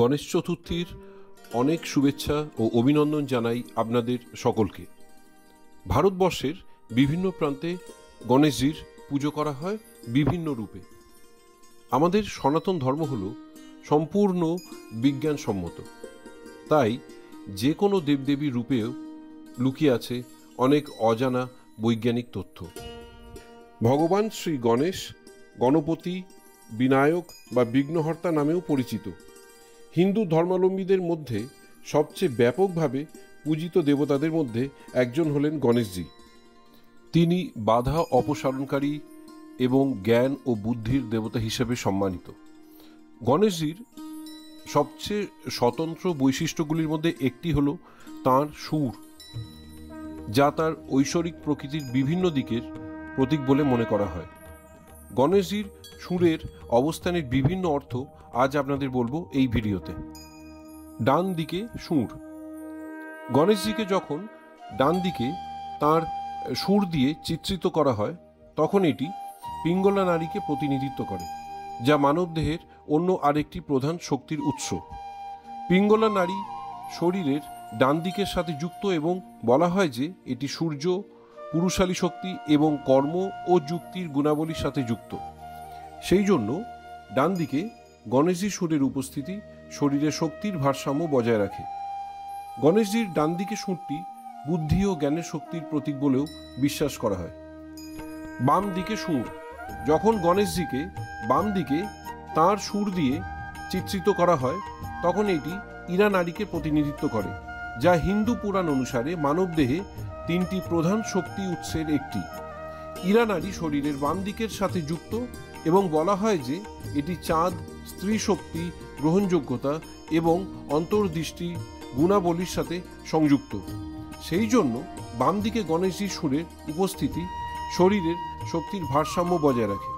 গণেশ চতুর্থীর অনেক শুভেচ্ছা ও অভিনন্দন জানাই আপনাদের সকলকে। ভারতবর্ষের বিভিন্ন প্রান্তে গণেশজির পুজো করা হয় বিভিন্ন রূপে। আমাদের সনাতন ধর্ম হল সম্পূর্ণ বিজ্ঞানসম্মত, তাই যে কোনো দেবদেবীর রূপেও লুকিয়ে আছে অনেক অজানা বৈজ্ঞানিক তথ্য। ভগবান শ্রী গণেশ গণপতি, বিনায়ক বা বিঘ্নহর্তা নামেও পরিচিত। হিন্দু ধর্মাবলম্বীদের মধ্যে সবচেয়ে ব্যাপকভাবে পূজিত দেবতাদের মধ্যে একজন হলেন গণেশজি। তিনি বাধা অপসারণকারী এবং জ্ঞান ও বুদ্ধির দেবতা হিসেবে সম্মানিত। গণেশজির সবচেয়ে স্বতন্ত্র বৈশিষ্ট্যগুলির মধ্যে একটি হল তাঁর সুর, যা তাঁর ঐশ্বরিক প্রকৃতির বিভিন্ন দিকের প্রতীক বলে মনে করা হয়। গণেশজির সুরের অবস্থানের বিভিন্ন অর্থ আজ আপনাদের বলবো এই ভিডিওতে। ডান দিকে সুর। গণেশজিকে যখন ডান দিকে তাঁর সুর দিয়ে চিত্রিত করা হয়, তখন এটি পিঙ্গলা নারীকে প্রতিনিধিত্ব করে, যা মানবদেহের অন্য আরেকটি প্রধান শক্তির উৎস। পিঙ্গলা নারী শরীরের ডান দিকের সাথে যুক্ত এবং বলা হয় যে এটি সূর্য, পুরুষালী শক্তি এবং কর্ম ও যুক্তির গুণাবলীর সাথে যুক্ত। সেই জন্য ডান দিকে গণেশজি সুরের উপস্থিতি শরীরে শক্তির ভারসাম্য বজায় রাখে। গণেশজির ডান দিকে সুরটি বুদ্ধি ও জ্ঞানের শক্তির প্রতীক বলেও বিশ্বাস করা হয়। বাম দিকে সুর। যখন গণেশজিকে বাম দিকে তাঁর সুর দিয়ে চিত্রিত করা হয়, তখন এটি ইরা নারীকে প্রতিনিধিত্ব করে, যা হিন্দু পুরাণ অনুসারে মানবদেহে তিনটি প্রধান শক্তি উৎসের একটি। ইরা নারী শরীরের বাম দিকের সাথে যুক্ত এবং বলা হয় যে এটি চাঁদ, স্ত্রী শক্তি, গ্রহণযোগ্যতা এবং অন্তর্দৃষ্টি গুণাবলীর সাথে সংযুক্ত। সেই জন্য বাম দিকে গণেশজির সুরের উপস্থিতি শরীরের শক্তির ভারসাম্য বজায় রাখে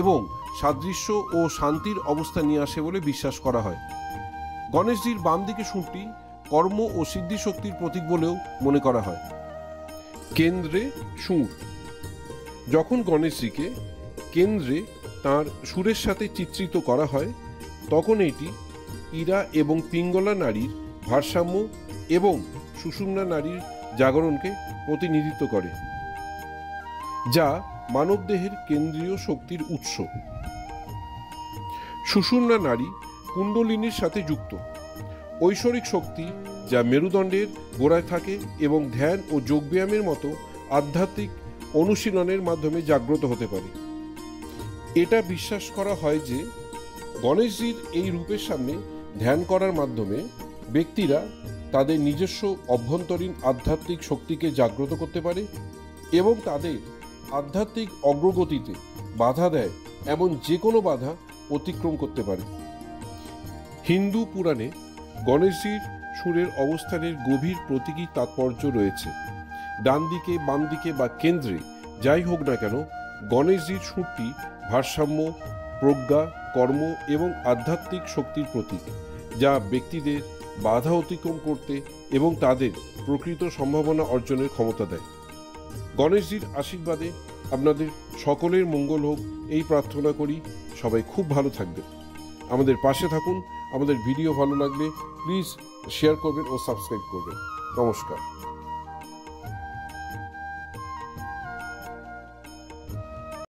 এবং সাদৃশ্য ও শান্তির অবস্থা নিয়ে আসে বলে বিশ্বাস করা হয়। গণেশজির বাম দিকে সুরটি কর্ম ও সিদ্ধি শক্তির প্রতীক বলেও মনে করা হয়। কেন্দ্রে সুর। যখন গণেশজিকে কেন্দ্রে তাঁর সুরের সাথে চিত্রিত করা হয়, তখন এটি ইরা এবং পিঙ্গলা নারীর ভারসাম্য এবং সুষুম্না নারীর জাগরণকে প্রতিনিধিত্ব করে, যা মানবদেহের কেন্দ্রীয় শক্তির উৎস। সুষুম্না নারী কুণ্ডলিনীর সাথে যুক্ত ঐশ্বরিক শক্তি, যা মেরুদণ্ডের গোড়ায় থাকে এবং ধ্যান ও যোগব্যায়ামের মতো আধ্যাত্মিক অনুশীলনের মাধ্যমে জাগ্রত হতে পারে। এটা বিশ্বাস করা হয় যে গণেশজির এই রূপের সামনে ধ্যান করার মাধ্যমে ব্যক্তিরা তাদের নিজস্ব অভ্যন্তরীণ আধ্যাত্মিক শক্তিকে জাগ্রত করতে পারে এবং তাদের আধ্যাত্মিক অগ্রগতিতে বাধা দেয় এমন যে কোনো বাধা অতিক্রম করতে পারে। হিন্দু পুরাণে গণেশজির সুরের অবস্থানের গভীর প্রতীকী তাৎপর্য রয়েছে। ডান দিকে, বাম দিকে বা কেন্দ্রে যাই হোক না কেন, গণেশজির সুরটি ভারসাম্য, প্রজ্ঞা, কর্ম এবং আধ্যাত্মিক শক্তির প্রতীক, যা ব্যক্তিদের বাধা অতিক্রম করতে এবং তাদের প্রকৃত সম্ভাবনা অর্জনের ক্ষমতা দেয়। গণেশজির আশীর্বাদে আপনাদের সকলের মঙ্গল হোক এই প্রার্থনা করি। সবাই খুব ভালো থাকবেন, আমাদের পাশে থাকুন। আমাদের ভিডিও ভালো লাগলে প্লিজ শেয়ার করবেন ও সাবস্ক্রাইব করবেন। নমস্কার।